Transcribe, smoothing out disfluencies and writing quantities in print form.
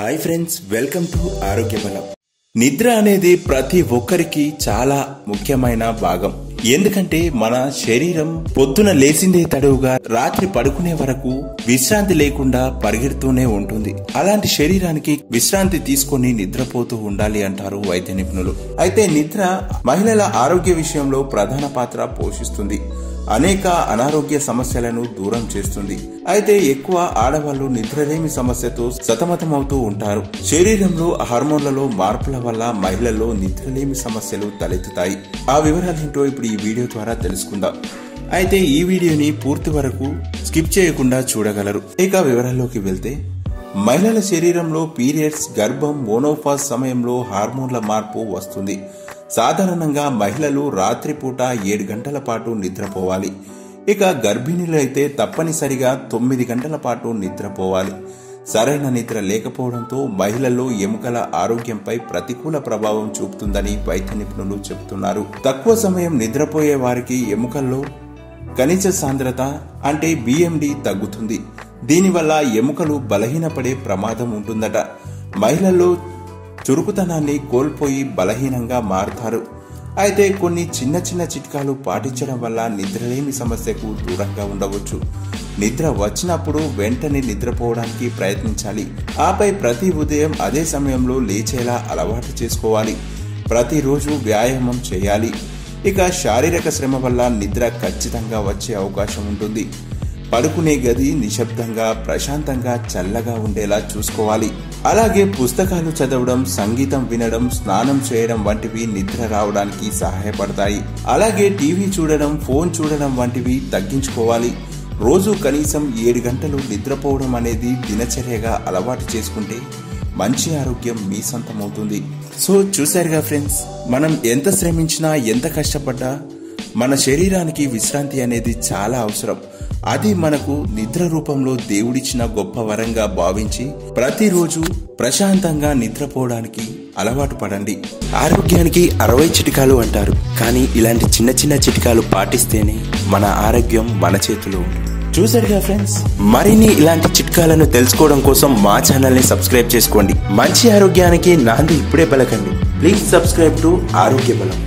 Hi friends welcome to आरोग्य बलम। निद्र अनेदी प्रति ఒక్కరికి చాలా ముఖ్యమైన భాగం। ఎందుకంటే మన శరీరం పొద్దున లేచిందే తడవుగా రాత్రి పడుకునే వరకు విశ్రాంతి లేకుండా పరిగెడుతూనే ఉంటుంది। అలాంటి శరీరానికి విశ్రాంతి తీసుకొని నిద్రపోతూ ఉండాలి అంటారు వైద్య నిపుణులు। అయితే నిద్ర మహిళల ఆరోగ్య విషయంలో ప్రధాన పాత్ర పోషిస్తుంది। అనేక అనారోగ్య సమస్యలను దూరం చేస్తుంది। అయితే ఎక్కువ ఆడవాళ్ళు నిద్రలేమి సమస్యతో సతమతమవుతూ ఉంటారు। శరీరంలో హార్మోన్లలో మార్పుల వల్ల మహిళల్లో నిద్రలేమి సమస్యలు తలెత్తుతాయి। ఆ వివరాలు ఏంటో ఇప్పుడు ఈ వీడియో ద్వారా తెలుసుకుందాం। అయితే ఈ వీడియోని పూర్తి వరకు స్కిప్ చేయకుండా చూడగలరు। ఇక వివరాల్లోకి వెళ్తే మహిళల శరీరంలో పీరియడ్స్, గర్భం, మోనోపాజ్ సమయంలో హార్మోన్ల మార్పు వస్తుంది। సాధారణంగా మహిళలు రాత్రిపూట 7 గంటల పాటు నిద్రపోవాలి। ఇక గర్భిణీలైతే తప్పనిసరిగా 9 గంటల పాటు నిద్రపోవాలి। సరైన నిద్ర లేకపోవడంతో మహిళల్లో ఎముకల ఆరోగ్యంపై ప్రతికూల ప్రభావం చూపుతుందని వైద్య నిపుణులు చెబుతున్నారు। తక్కువ సమయం నిద్రపోయే వారికి ఎముకల్లో ఖనిజ సాంద్రత అంటే BMD తగ్గుతుంది। దీనివల్ల ఎముకలు బలహీనపడే ప్రమాదం ఉంటుందట। మహిళల్లో చురుకుతనాన్ని కోల్పోయి బలహీనంగా మారుతారు। అయితే కొన్ని చిన్న చిన్న చిట్కాలు పాటించడం వల్ల నిద్రలేమి సమస్యకు దూరంగా ఉండవచ్చు। నిద్ర వచ్చినప్పుడు వెంటనే నిద్రపోవడానికి ప్రయత్నించాలి। ఆపై ప్రతి ఉదయం అదే సమయంలో లేచేలా అలవాటు చేసుకోవాలి। ప్రతిరోజు వ్యాయామం చేయాలి। ఇక శారీరక శ్రమ వల్ల నిద్ర ఖచ్చితంగా వచ్చే అవకాశం ఉంటుంది। పడుకునే గది నిశ్శబ్దంగా, ప్రశాంతంగా, చల్లగా ఉండేలా చూసుకోవాలి। అలాగే పుస్తకాలు చదవడం, సంగీతం వినడం, స్నానం చేయడం వంటివి నిద్ర రావడానికి సహాయపడతాయి। అలాగే టీవీ చూడడం, ఫోన్ చూడడం వంటివి తగ్గించుకోవాలి। రోజు కనీసం 7 గంటలు నిద్రపోవడం అనేది దినచర్యగా అలవాటు చేసుకుంటే మంచి ఆరోగ్యం మీ సొంతమవుతుంది। సో చూసారుగా ఫ్రెండ్స్, మనం ఎంత శ్రమించినా, ఎంత కష్టపడ్డా మన శరీరానికి విశ్రాంతి అనేది చాలా అవసరం। అది మనకు నిద్ర రూపంలో దేవుడిచ్చిన గొప్ప వరంగా భావించి ప్రతిరోజు ప్రశాంతంగా నిద్రపోవడానికి అలవాటు పడండి। ఆరోగ్యానికి 60 చిట్కాలు అంటారు, కానీ ఇలాంటి చిన్న చిన్న చిట్కాలు పాటిస్తేనే మన ఆరోగ్యం మన చేతిలో ఉంటుంది। చూసారుగా ఫ్రెండ్స్, మరిన్ని ఇలాంటి చిట్కాలను తెలుసుకోవడం కోసం మా ఛానల్ని సబ్స్క్రైబ్ చేసుకోండి। మంచి ఆరోగ్యానికి నాంది ఇప్పుడే పలకండి। ప్లీజ్ సబ్స్క్రైబ్ టు ఆరోగ్య బలం।